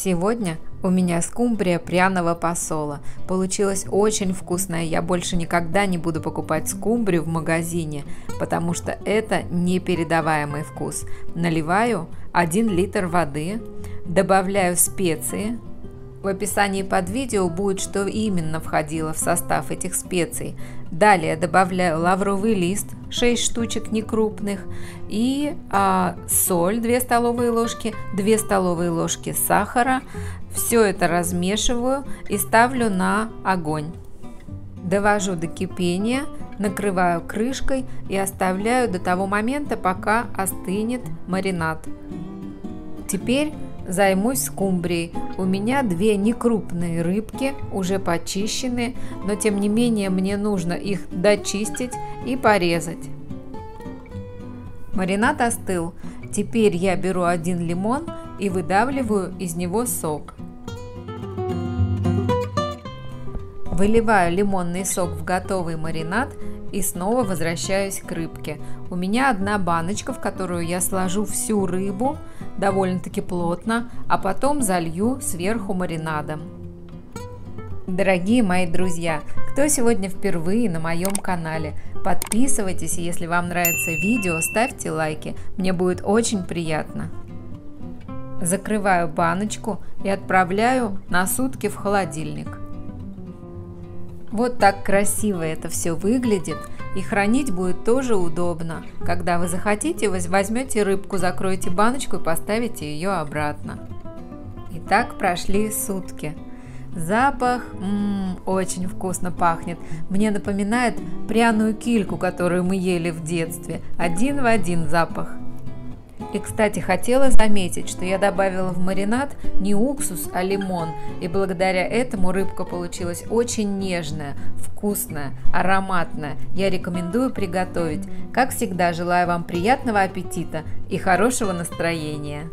Сегодня у меня скумбрия пряного посола. Получилось очень вкусное. Я больше никогда не буду покупать скумбрию в магазине, потому что это непередаваемый вкус. Наливаю 1 литр воды, добавляю специи. В описании под видео будет, что именно входило в состав этих специй. Далее добавляю лавровый лист, 6 штучек некрупных, и соль, 2 столовые ложки, 2 столовые ложки сахара. Все это размешиваю и ставлю на огонь. Довожу до кипения, накрываю крышкой и оставляю до того момента, пока остынет маринад. Теперь займусь скумбрией. У меня 2 некрупные рыбки, уже почищенные, но тем не менее мне нужно их дочистить и порезать. Маринад остыл. Теперь я беру 1 лимон и выдавливаю из него сок. Выливаю лимонный сок в готовый маринад и снова возвращаюсь к рыбке. У меня 1 баночка, в которую я сложу всю рыбу, довольно-таки плотно, а потом залью сверху маринадом. Дорогие мои друзья, кто сегодня впервые на моем канале, подписывайтесь, и если вам нравится видео, ставьте лайки, мне будет очень приятно. Закрываю баночку и отправляю на сутки в холодильник. Вот так красиво это все выглядит, и хранить будет тоже удобно. Когда вы захотите, возьмете рыбку, закроете баночку и поставите ее обратно. И так прошли сутки. Запах очень вкусно пахнет. Мне напоминает пряную кильку, которую мы ели в детстве. Один в один запах. И, кстати, хотела заметить, что я добавила в маринад не уксус, а лимон. И благодаря этому рыбка получилась очень нежная, вкусная, ароматная. Я рекомендую приготовить. Как всегда, желаю вам приятного аппетита и хорошего настроения.